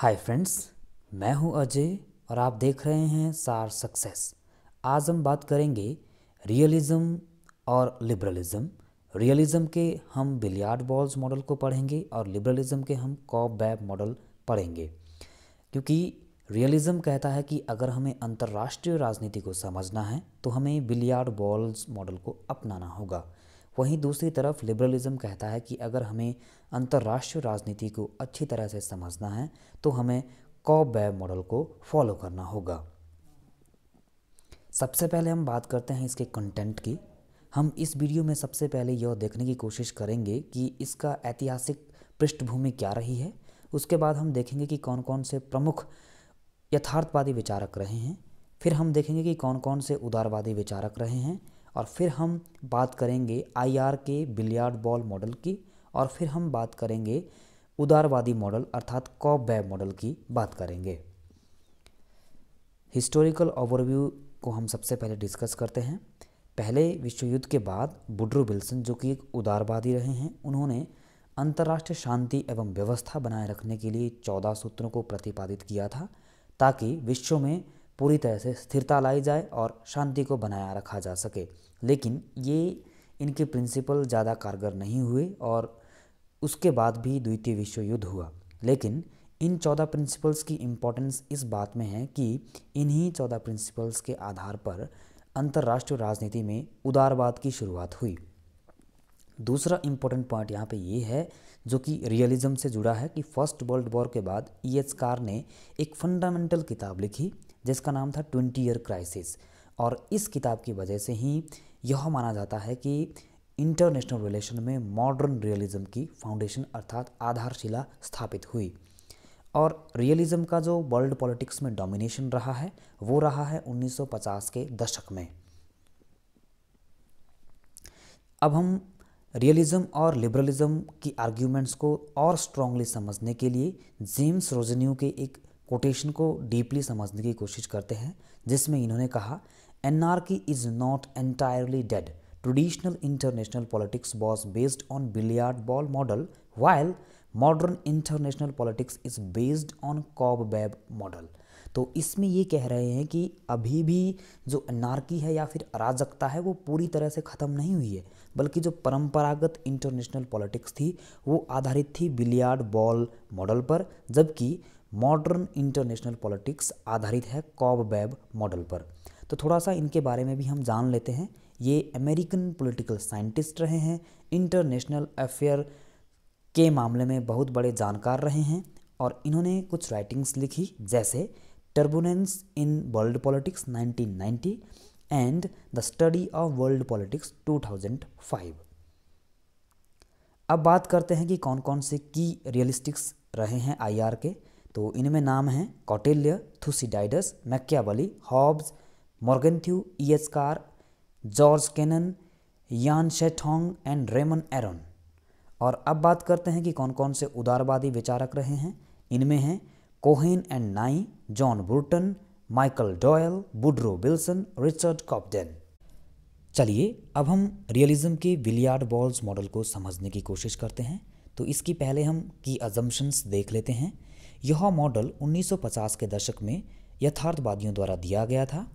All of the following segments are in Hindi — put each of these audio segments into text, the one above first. हाय फ्रेंड्स, मैं हूं अजय और आप देख रहे हैं सार सक्सेस। आज हम बात करेंगे रियलिज़म और लिबरलिज़म। रियलिज़म के हम बिलियार्ड बॉल्स मॉडल को पढ़ेंगे और लिबरलिज़म के हम कॉबवैब मॉडल पढ़ेंगे, क्योंकि रियलिज़म कहता है कि अगर हमें अंतर्राष्ट्रीय राजनीति को समझना है तो हमें बिलियार्ड बॉल्स मॉडल को अपनाना होगा। वहीं दूसरी तरफ लिबरलिज़म कहता है कि अगर हमें अंतर्राष्ट्रीय राजनीति को अच्छी तरह से समझना है तो हमें कॉबवैब मॉडल को फॉलो करना होगा। सबसे पहले हम बात करते हैं इसके कंटेंट की। हम इस वीडियो में सबसे पहले यह देखने की कोशिश करेंगे कि इसका ऐतिहासिक पृष्ठभूमि क्या रही है। उसके बाद हम देखेंगे कि कौन कौन से प्रमुख यथार्थवादी विचारक रहे हैं, फिर हम देखेंगे कि कौन कौन से उदारवादी विचारक रहे हैं, और फिर हम बात करेंगे आईआर के बिलियार्ड बॉल मॉडल की, और फिर हम बात करेंगे उदारवादी मॉडल अर्थात कॉबवैब मॉडल की बात करेंगे। हिस्टोरिकल ओवरव्यू को हम सबसे पहले डिस्कस करते हैं। पहले विश्व युद्ध के बाद वुड्रो विल्सन, जो कि एक उदारवादी रहे हैं, उन्होंने अंतर्राष्ट्रीय शांति एवं व्यवस्था बनाए रखने के लिए 14 सूत्रों को प्रतिपादित किया था, ताकि विश्व में पूरी तरह से स्थिरता लाई जाए और शांति को बनाया रखा जा सके। लेकिन ये इनके प्रिंसिपल ज़्यादा कारगर नहीं हुए और उसके बाद भी द्वितीय विश्व युद्ध हुआ। लेकिन इन 14 प्रिंसिपल्स की इम्पोर्टेंस इस बात में है कि इन्हीं 14 प्रिंसिपल्स के आधार पर अंतर्राष्ट्रीय राजनीति में उदारवाद की शुरुआत हुई। दूसरा इम्पोर्टेंट पॉइंट यहाँ पे ये है, जो कि रियलिज़म से जुड़ा है, कि फर्स्ट वर्ल्ड वॉर के बाद E.H. कार ने एक फंडामेंटल किताब लिखी जिसका नाम था 20 ईयर क्राइसिस, और इस किताब की वजह से ही यह माना जाता है कि इंटरनेशनल रिलेशन में मॉडर्न रियलिज़म की फाउंडेशन अर्थात आधारशिला स्थापित हुई। और रियलिज़म का जो वर्ल्ड पॉलिटिक्स में डोमिनेशन रहा है वो रहा है 1950 के दशक में। अब हम रियलिज़म और लिबरलिज़म की आर्ग्यूमेंट्स को और स्ट्रांगली समझने के लिए जेम्स रोजन्यू के एक कोटेशन को डीपली समझने की कोशिश करते हैं, जिसमें इन्होंने कहा, anarchy is not entirely dead, traditional international politics was based on billiard ball model while modern international politics is based on cobweb model. तो इसमें ये कह रहे हैं कि अभी भी जो एनार्की है या फिर अराजकता है वो पूरी तरह से ख़त्म नहीं हुई है, बल्कि जो परंपरागत इंटरनेशनल पॉलिटिक्स थी वो आधारित थी बिलियार्ड बॉल मॉडल पर, जबकि मॉडर्न इंटरनेशनल पॉलिटिक्स आधारित है कॉबवैब मॉडल पर। तो थोड़ा सा इनके बारे में भी हम जान लेते हैं। ये अमेरिकन पॉलिटिकल साइंटिस्ट रहे हैं, इंटरनेशनल अफेयर के मामले में बहुत बड़े जानकार रहे हैं, और इन्होंने कुछ राइटिंग्स लिखी जैसे turbulence in world politics 1990 and the study of world politics 2005। अब बात करते हैं कि कौन कौन से की रियलिस्टिक्स रहे हैं आईआर के। तो इनमें नाम हैं Kautilya, Thucydides, Machiavelli, Hobbes, Morgenthau, E.H. Carr, George Kennan, Yan Xuetong and Ramon एरन। और अब बात करते हैं कि कौन कौन से उदारवादी विचारक रहे हैं। इनमें हैं Keohane and Nye, John Burton, Michael Doyle, Woodrow Wilson, Richard Cobden. चलिए अब हम रियलिज़म के बिलियार्ड बॉल्स मॉडल को समझने की कोशिश करते हैं। तो इसकी पहले हम की अजम्पशंस देख लेते हैं। यह मॉडल 1950 के दशक में यथार्थवादियों द्वारा दिया गया था,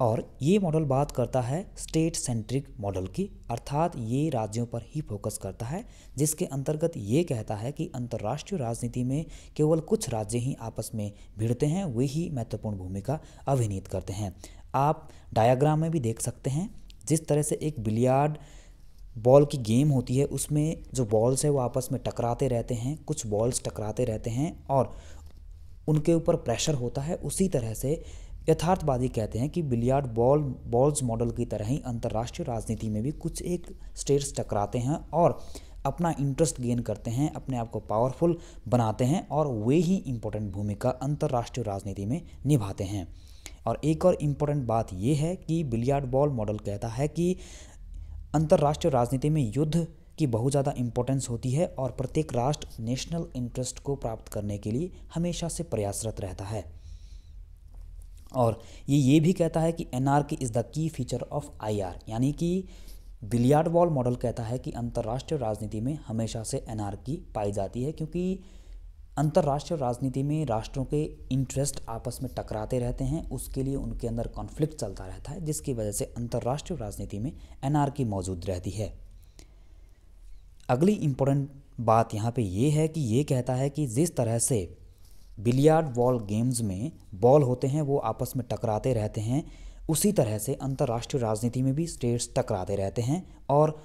और ये मॉडल बात करता है स्टेट सेंट्रिक मॉडल की, अर्थात ये राज्यों पर ही फोकस करता है, जिसके अंतर्गत ये कहता है कि अंतर्राष्ट्रीय राजनीति में केवल कुछ राज्य ही आपस में भिड़ते हैं, वे ही महत्वपूर्ण भूमिका अभिनीत करते हैं। आप डायग्राम में भी देख सकते हैं, जिस तरह से एक बिलियार्ड बॉल की गेम होती है उसमें जो बॉल्स है वो आपस में टकराते रहते हैं, कुछ बॉल्स टकराते रहते हैं और उनके ऊपर प्रेशर होता है, उसी तरह से यथार्थवादी कहते हैं कि बिलियार्ड बॉल्स मॉडल की तरह ही अंतर्राष्ट्रीय राजनीति में भी कुछ एक स्टेट्स टकराते हैं और अपना इंटरेस्ट गेन करते हैं, अपने आप को पावरफुल बनाते हैं, और वे ही इम्पोर्टेंट भूमिका अंतर्राष्ट्रीय राजनीति में निभाते हैं। और एक और इम्पोर्टेंट बात यह है कि बिलियार्ड बॉल मॉडल कहता है कि अंतर्राष्ट्रीय राजनीति में युद्ध की बहुत ज़्यादा इम्पोर्टेंस होती है, और प्रत्येक राष्ट्र नेशनल इंटरेस्ट को प्राप्त करने के लिए हमेशा से प्रयासरत रहता है। और ये भी कहता है कि anarchy is the key feature of IR, यानी कि बिलियार्ड बॉल मॉडल कहता है कि अंतर्राष्ट्रीय राजनीति में हमेशा से एनार्की पाई जाती है, क्योंकि अंतर्राष्ट्रीय राजनीति में राष्ट्रों के इंटरेस्ट आपस में टकराते रहते हैं, उसके लिए उनके अंदर कॉन्फ्लिक्ट चलता रहता है, जिसकी वजह से अंतर्राष्ट्रीय राजनीति में एनार्की मौजूद रहती है। अगली इम्पोर्टेंट बात यहाँ पे ये है कि ये कहता है कि जिस तरह से बिलियार्ड बॉल गेम्स में बॉल होते हैं वो आपस में टकराते रहते हैं, उसी तरह से अंतर्राष्ट्रीय राजनीति में भी स्टेट्स टकराते रहते हैं और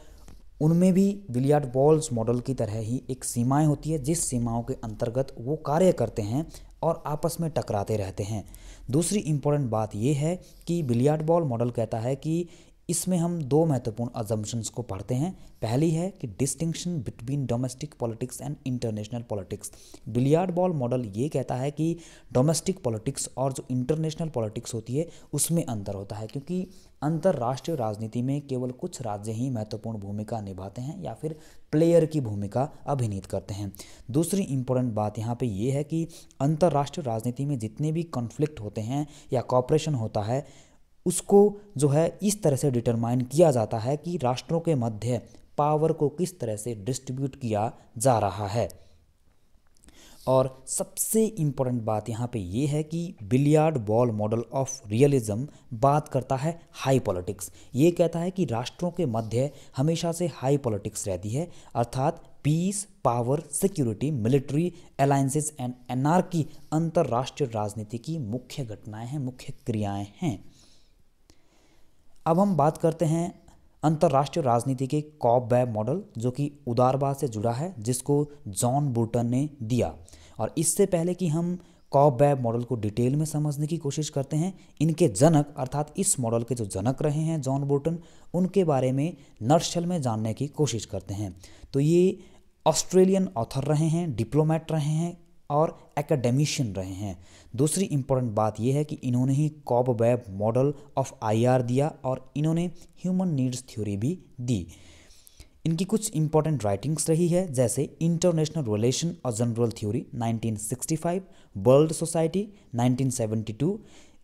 उनमें भी बिलियर्ड बॉल्स मॉडल की तरह ही एक सीमाएं होती है, जिस सीमाओं के अंतर्गत वो कार्य करते हैं और आपस में टकराते रहते हैं। दूसरी इम्पोर्टेंट बात ये है कि बिलियर्ड बॉल मॉडल कहता है कि इसमें हम दो महत्वपूर्ण अजम्पशंस को पढ़ते हैं। पहली है कि distinction between domestic politics and international politics. Billiard ball model ये कहता है कि डोमेस्टिक पॉलिटिक्स और जो इंटरनेशनल पॉलिटिक्स होती है उसमें अंतर होता है, क्योंकि अंतर्राष्ट्रीय राजनीति में केवल कुछ राज्य ही महत्वपूर्ण भूमिका निभाते हैं या फिर प्लेयर की भूमिका अभिनीत करते हैं। दूसरी इम्पोर्टेंट बात यहाँ पे ये है कि अंतर्राष्ट्रीय राजनीति में जितने भी कॉन्फ्लिक्ट होते हैं या कॉपरेशन होता है उसको जो है इस तरह से डिटरमाइन किया जाता है कि राष्ट्रों के मध्य पावर को किस तरह से डिस्ट्रीब्यूट किया जा रहा है। और सबसे इम्पोर्टेंट बात यहाँ पे ये है कि billiard ball model of realism बात करता है हाई पॉलिटिक्स। ये कहता है कि राष्ट्रों के मध्य हमेशा से हाई पॉलिटिक्स रहती है, अर्थात peace, power, security, military alliances and anarchy अंतर्राष्ट्रीय राजनीति की मुख्य घटनाएँ हैं, मुख्य क्रियाएँ हैं। अब हम बात करते हैं अंतर्राष्ट्रीय राजनीति के कॉबवेब मॉडल, जो कि उदारवाद से जुड़ा है, जिसको जॉन बर्टन ने दिया। और इससे पहले कि हम कॉबवेब मॉडल को डिटेल में समझने की कोशिश करते हैं, इनके जनक अर्थात इस मॉडल के जो जनक रहे हैं जॉन बर्टन, उनके बारे में नर्सल में जानने की कोशिश करते हैं। तो ये ऑस्ट्रेलियन ऑथर रहे हैं, डिप्लोमेट रहे हैं और एकेडमिशियन रहे हैं। दूसरी इम्पोर्टेंट बात यह है कि इन्होंने ही कॉबवेब मॉडल ऑफ आईआर दिया और इन्होंने ह्यूमन नीड्स थ्योरी भी दी। इनकी कुछ इम्पोर्टेंट राइटिंग्स रही है, जैसे इंटरनेशनल रिलेशन और general theory 1965, world society 1972,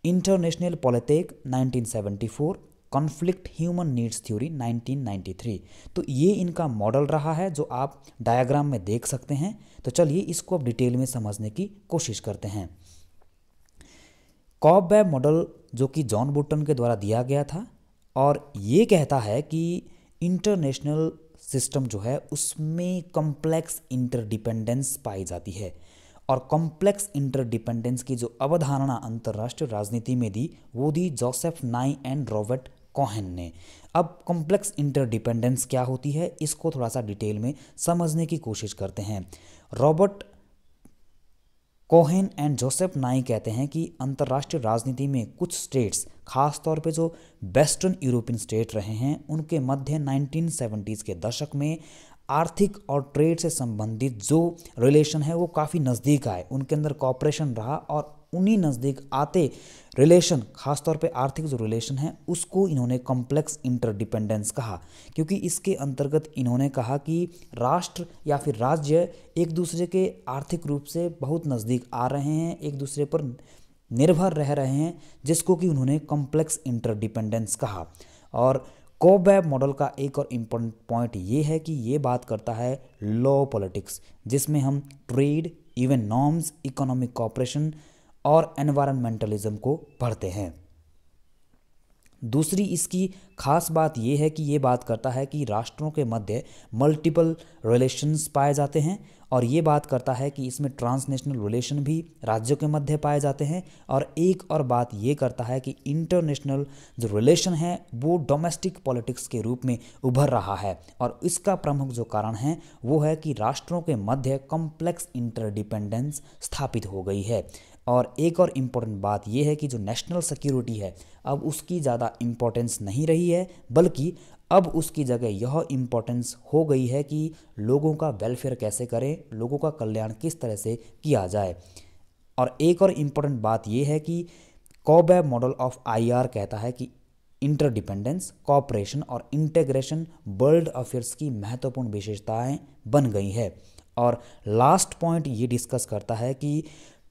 international politic 1974, conflict human needs theory 1993। तो ये इनका मॉडल रहा है जो आप डायग्राम में देख सकते हैं। तो चलिए इसको अब डिटेल में समझने की कोशिश करते हैं। कॉबवेब मॉडल जो कि जॉन बर्टन के द्वारा दिया गया था, और ये कहता है कि इंटरनेशनल सिस्टम जो है उसमें कॉम्प्लेक्स इंटरडिपेंडेंस पाई जाती है, और कॉम्प्लेक्स इंटरडिपेंडेंस की जो अवधारणा अंतर्राष्ट्रीय राजनीति में दी वो दी Joseph Nye and Robert Keohane ने। अब कॉम्प्लेक्स इंटरडिपेंडेंस क्या होती है इसको थोड़ा सा डिटेल में समझने की कोशिश करते हैं। रॉबर्ट कोहेन एंड जोसेफ नाई कहते हैं कि अंतर्राष्ट्रीय राजनीति में कुछ स्टेट्स, खासतौर पे जो वेस्टर्न यूरोपियन स्टेट रहे हैं, उनके मध्य 1970s के दशक में आर्थिक और ट्रेड से संबंधित जो रिलेशन है वो काफ़ी नज़दीक आए, उनके अंदर कॉपरेशन रहा, और उन्हीं नज़दीक आते रिलेशन, खासतौर पे आर्थिक जो रिलेशन है, उसको इन्होंने कॉम्प्लेक्स इंटरडिपेंडेंस कहा, क्योंकि इसके अंतर्गत इन्होंने कहा कि राष्ट्र या फिर राज्य एक दूसरे के आर्थिक रूप से बहुत नज़दीक आ रहे हैं, एक दूसरे पर निर्भर रह रहे हैं, जिसको कि उन्होंने कॉम्प्लेक्स इंटरडिपेंडेंस कहा। और कॉबवेब मॉडल का एक और इम्पोर्टेंट पॉइंट ये है कि ये बात करता है लॉ पॉलिटिक्स, जिसमें हम trade, even norms, economic cooperation और एनवायरमेंटलिज्म को पढ़ते हैं। दूसरी इसकी खास बात यह है कि ये बात करता है कि राष्ट्रों के मध्य मल्टीपल रिलेशंस पाए जाते हैं, और ये बात करता है कि इसमें ट्रांसनेशनल रिलेशन भी राज्यों के मध्य पाए जाते हैं, और एक और बात ये करता है कि इंटरनेशनल जो रिलेशन है वो डोमेस्टिक पॉलिटिक्स के रूप में उभर रहा है, और इसका प्रमुख जो कारण है वो है कि राष्ट्रों के मध्य कॉम्प्लेक्स इंटरडिपेंडेंस स्थापित हो गई है। और एक और इम्पोर्टेंट बात यह है कि जो नेशनल सिक्योरिटी है अब उसकी ज़्यादा इम्पोर्टेंस नहीं रही है, बल्कि अब उसकी जगह यह इम्पोर्टेंस हो गई है कि लोगों का वेलफेयर कैसे करें, लोगों का कल्याण किस तरह से किया जाए। और एक और इम्पोर्टेंट बात यह है कि कॉबवेब मॉडल ऑफ आईआर कहता है कि इंटरडिपेंडेंस, कॉपरेशन और इंटीग्रेशन वर्ल्ड अफेयर्स की महत्वपूर्ण विशेषताएं बन गई है। और लास्ट पॉइंट ये डिस्कस करता है कि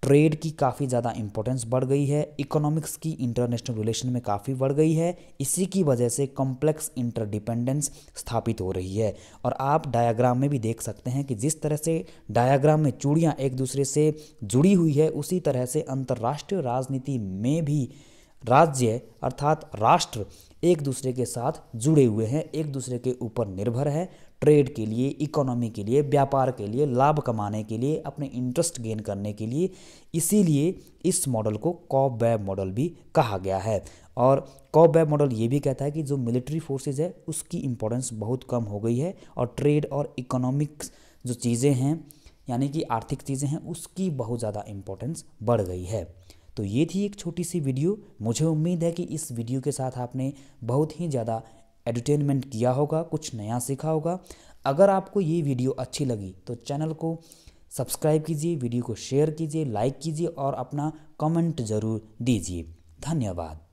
ट्रेड की काफ़ी ज़्यादा इम्पोर्टेंस बढ़ गई है, इकोनॉमिक्स की इंटरनेशनल रिलेशन में काफ़ी बढ़ गई है, इसी की वजह से कॉम्प्लेक्स इंटरडिपेंडेंस स्थापित हो रही है। और आप डायग्राम में भी देख सकते हैं कि जिस तरह से डायग्राम में चूड़ियाँ एक दूसरे से जुड़ी हुई है, उसी तरह से अंतर्राष्ट्रीय राजनीति में भी राज्य अर्थात राष्ट्र एक दूसरे के साथ जुड़े हुए हैं, एक दूसरे के ऊपर निर्भर है, ट्रेड के लिए, इकोनॉमी के लिए, व्यापार के लिए, लाभ कमाने के लिए, अपने इंटरेस्ट गेन करने के लिए। इसीलिए इस मॉडल को कॉबवेब मॉडल भी कहा गया है। और कॉबवेब मॉडल ये भी कहता है कि जो मिलिट्री फोर्सेज है उसकी इम्पोर्टेंस बहुत कम हो गई है और ट्रेड और इकोनॉमिक्स जो चीज़ें हैं यानी कि आर्थिक चीज़ें हैं उसकी बहुत ज़्यादा इम्पोर्टेंस बढ़ गई है। तो ये थी एक छोटी सी वीडियो। मुझे उम्मीद है कि इस वीडियो के साथ आपने बहुत ही ज़्यादा एंटरटेनमेंट किया होगा, कुछ नया सीखा होगा। अगर आपको ये वीडियो अच्छी लगी तो चैनल को सब्सक्राइब कीजिए, वीडियो को शेयर कीजिए, लाइक कीजिए और अपना कमेंट ज़रूर दीजिए। धन्यवाद।